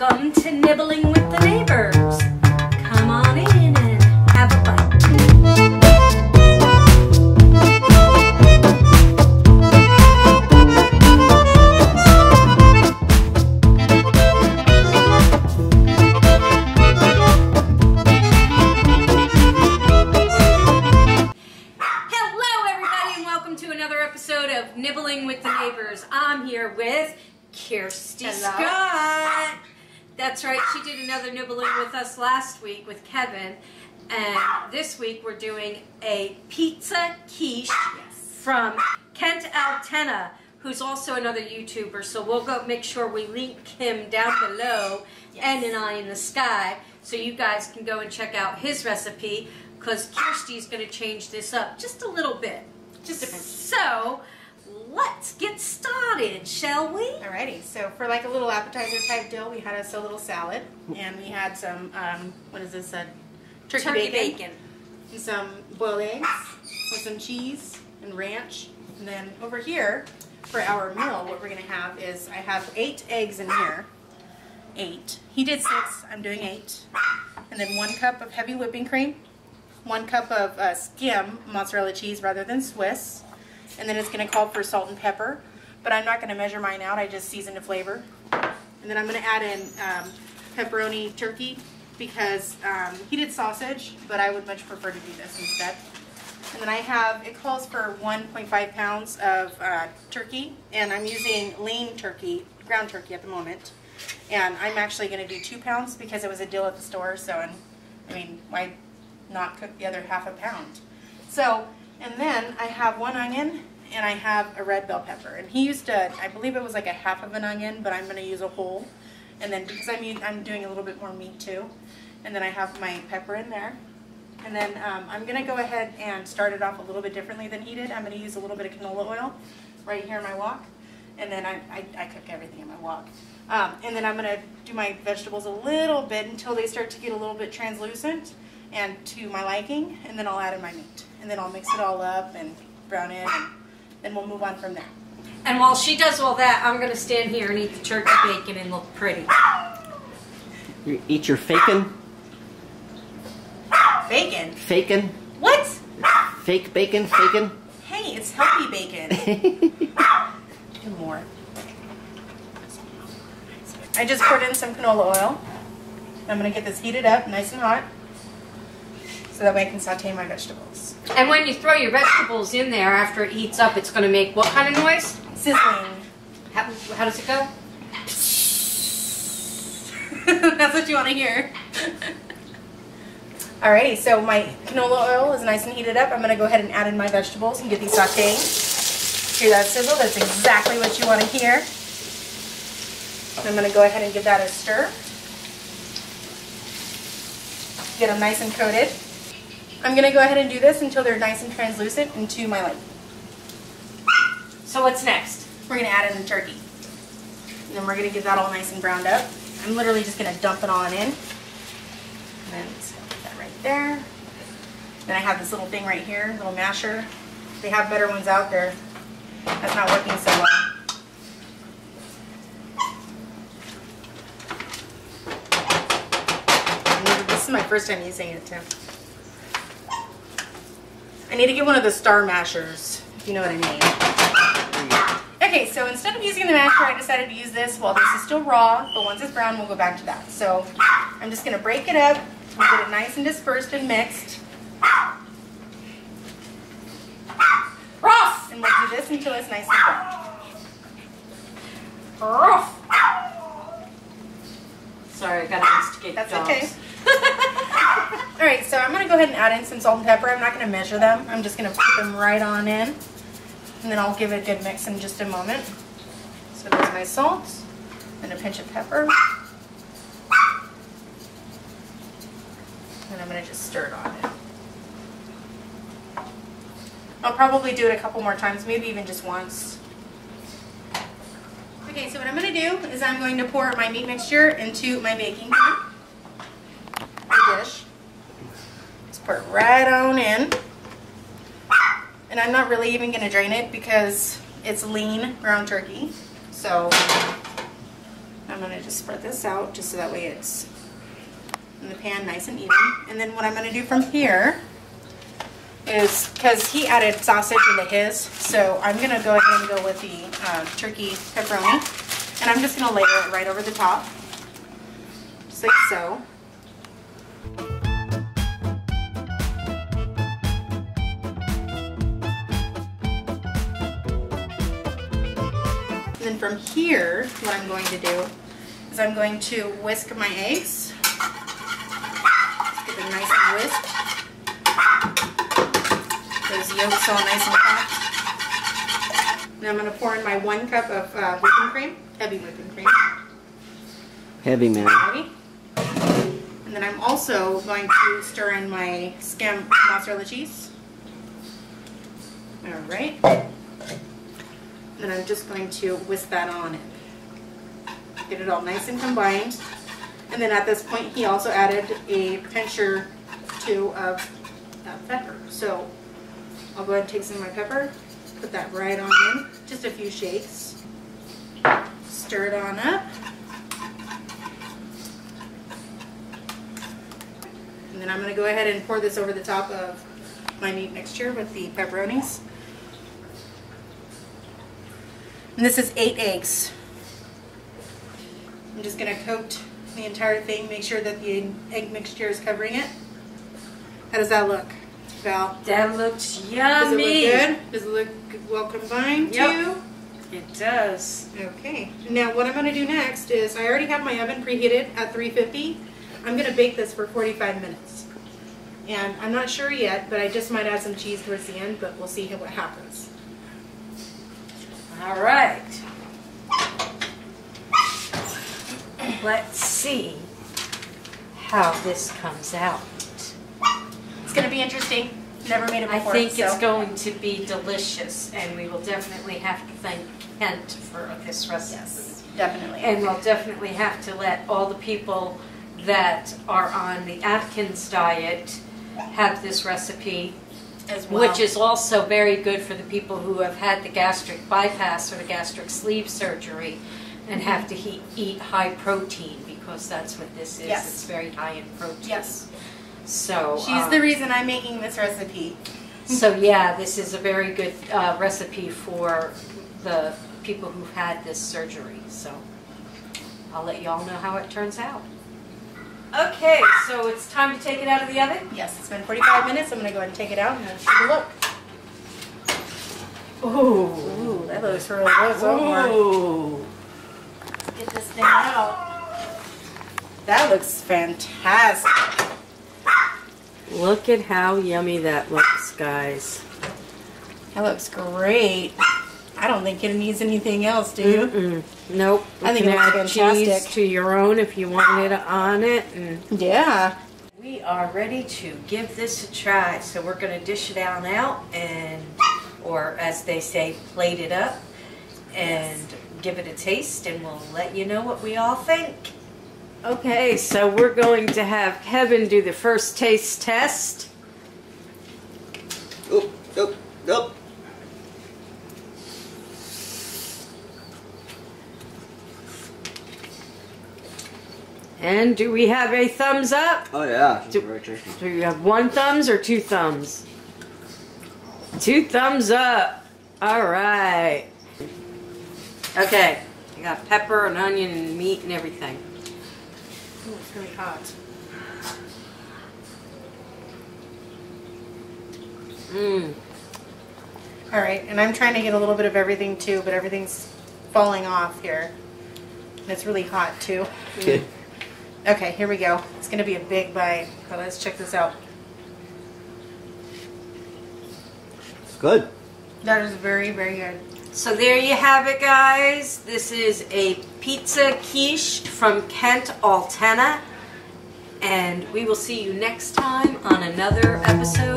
Welcome to Nibbling with the Neighbors. Come on in and have a bite. Hello everybody and welcome to another episode of Nibbling with the Neighbors. I'm here with Kirstie Scott. That's right, she did another nibbling with us last week with Kevin, and this week we're doing a pizza quiche from Kent Altena, who's also another YouTuber, so we'll go make sure we link him down below and an eye in the sky so you guys can go and check out his recipe, because Kirstie's going to change this up just a little bit. So let's get started, shall we? Alrighty, so for like a little appetizer type deal, we had us a little salad, and we had some, what is this, turkey bacon, and some boiled eggs with some cheese and ranch. And then over here, for our meal, what we're going to have is, I have 8 eggs in here. 8. He did 6, I'm doing 8. And then 1 cup of heavy whipping cream, 1 cup of skim mozzarella cheese rather than Swiss. And then it's going to call for salt and pepper, but I'm not going to measure mine out. I just season to flavor. And then I'm going to add in pepperoni turkey because he did sausage, but I would much prefer to do this instead. And then I have, it calls for 1.5 pounds of turkey, and I'm using lean turkey, ground turkey at the moment. And I'm actually going to do 2 pounds because it was a deal at the store, so I mean, why not cook the other half a pound? So. And then I have 1 onion and I have a red bell pepper. And he used a, I believe it was like a half of an onion, but I'm going to use a whole. And then because I'm doing a little bit more meat too. And then I have my pepper in there. And then I'm going to go ahead and start it off a little bit differently than he did. I'm going to use a little bit of canola oil right here in my wok. And then I cook everything in my wok. And then I'm going to do my vegetables a little bit until they start to get a little bit translucent and to my liking, and then I'll add in my meat. And then I'll mix it all up and brown it, and then we'll move on from there. And while she does all that, I'm going to stand here and eat the turkey bacon and look pretty. You eat your fakin'? Bacon? Fakin'? What? Fake bacon, fakin'? Hey, it's healthy bacon. And more. I just poured in some canola oil. I'm going to get this heated up nice and hot, so that way I can saute my vegetables. And when you throw your vegetables in there after it heats up, it's going to make what kind of noise? Sizzling. How does it go? That's what you want to hear. Alrighty, so my canola oil is nice and heated up. I'm going to go ahead and add in my vegetables and get these sauteed. Hear that sizzle? That's exactly what you want to hear. I'm going to go ahead and give that a stir. Get them nice and coated. I'm going to go ahead and do this until they're nice and translucent and to my liking. So what's next? We're going to add in the turkey. And then we're going to get that all nice and browned up. I'm literally just going to dump it all in. And then just put that right there. Then I have this little thing right here, little masher. They have better ones out there. That's not working so well. This is my first time using it too. I need to get one of the star mashers, if you know what I mean. Okay, so instead of using the masher, I decided to use this while this is still raw, but once it's brown, we'll go back to that. So I'm just going to break it up, we'll get it nice and dispersed and mixed. Rough! And we'll do this until it's nice and brown. Rough! Sorry, I got to instigate the dogs. That's okay. Alright, so I'm going to go ahead and add in some salt and pepper. I'm not going to measure them. I'm just going to put them right on in. And then I'll give it a good mix in just a moment. So there's my salt and a pinch of pepper. And I'm going to just stir it on in. I'll probably do it a couple more times, maybe even just once. Okay, so what I'm going to do is I'm going to pour my meat mixture into my baking pan. Dish. Just pour it right on in, and I'm not really even going to drain it because it's lean ground turkey, so I'm I'm going to just spread this out just so that way it's in the pan nice and even. And then what I'm going to do from here is, because he added sausage into his, so I'm going to go ahead and go with the turkey pepperoni, and I'm just going to layer it right over the top, just like so. And then from here, what I'm going to do is I'm going to whisk my eggs. Just get them nice and whisked. Those yolks all nice and packed. Now I'm going to pour in my 1 cup of whipping cream, heavy whipping cream. Heavy, man. Heavy. And then I'm also going to stir in my skim mozzarella cheese. All right. And I'm just going to whisk that on it. Get it all nice and combined. And then at this point, he also added a pinch or two of pepper. So I'll go ahead and take some of my pepper, put that right on in, just a few shakes. Stir it on up. And then I'm going to go ahead and pour this over the top of my meat mixture with the pepperonis. And this is 8 eggs. I'm just going to coat the entire thing, make sure that the egg mixture is covering it. How does that look, Val? That looks yummy. Does it look good? Does it look well combined, yep, too? It does. Okay. Now what I'm going to do next is, I already have my oven preheated at 350. I'm going to bake this for 45 minutes. And I'm not sure yet, but I just might add some cheese towards the end, but we'll see what happens. All right, let's see how this comes out. It's going to be interesting. Never made it before. I think it's going to be delicious, and we will definitely have to thank Kent for this recipe. Yes, definitely. And we'll definitely have to let all the people that are on the Atkins diet have this recipe. As well. Which is also very good for the people who have had the gastric bypass or the gastric sleeve surgery and have to eat high protein, because that's what this is. Yes. It's very high in protein. Yes. So she's the reason I'm making this recipe. So yeah, this is a very good recipe for the people who've had this surgery. So I'll let you all know how it turns out. Okay, so it's time to take it out of the oven? Yes, it's been 45 minutes. I'm going to go ahead and take it out and then take a look. Ooh, ooh, that looks really good. Ooh. Let's get this thing out. That looks fantastic. Look at how yummy that looks, guys. That looks great. I don't think it needs anything else, do you? Mm-mm. Nope. I think you can add cheese to your own if you want it on it. And yeah. We are ready to give this a try. So we're going to dish it on out and, or as they say, plate it up and yes, give it a taste, and we'll let you know what we all think. Okay, so we're going to have Kevin do the first taste test. Oop, oop, oop. And do we have a thumbs up? Oh yeah, it's very tasty. Do you have 1 thumbs or 2 thumbs? 2 thumbs up. All right. Okay, I got pepper and onion and meat and everything. Oh, it's really hot. Mmm. All right, and I'm trying to get a little bit of everything too, but everything's falling off here. And it's really hot too. Mm. Okay, here we go. It's going to be a big bite, but let's check this out. It's good. That is very, very good. So there you have it, guys. This is a pizza quiche from Kent Altena. And we will see you next time on another episode.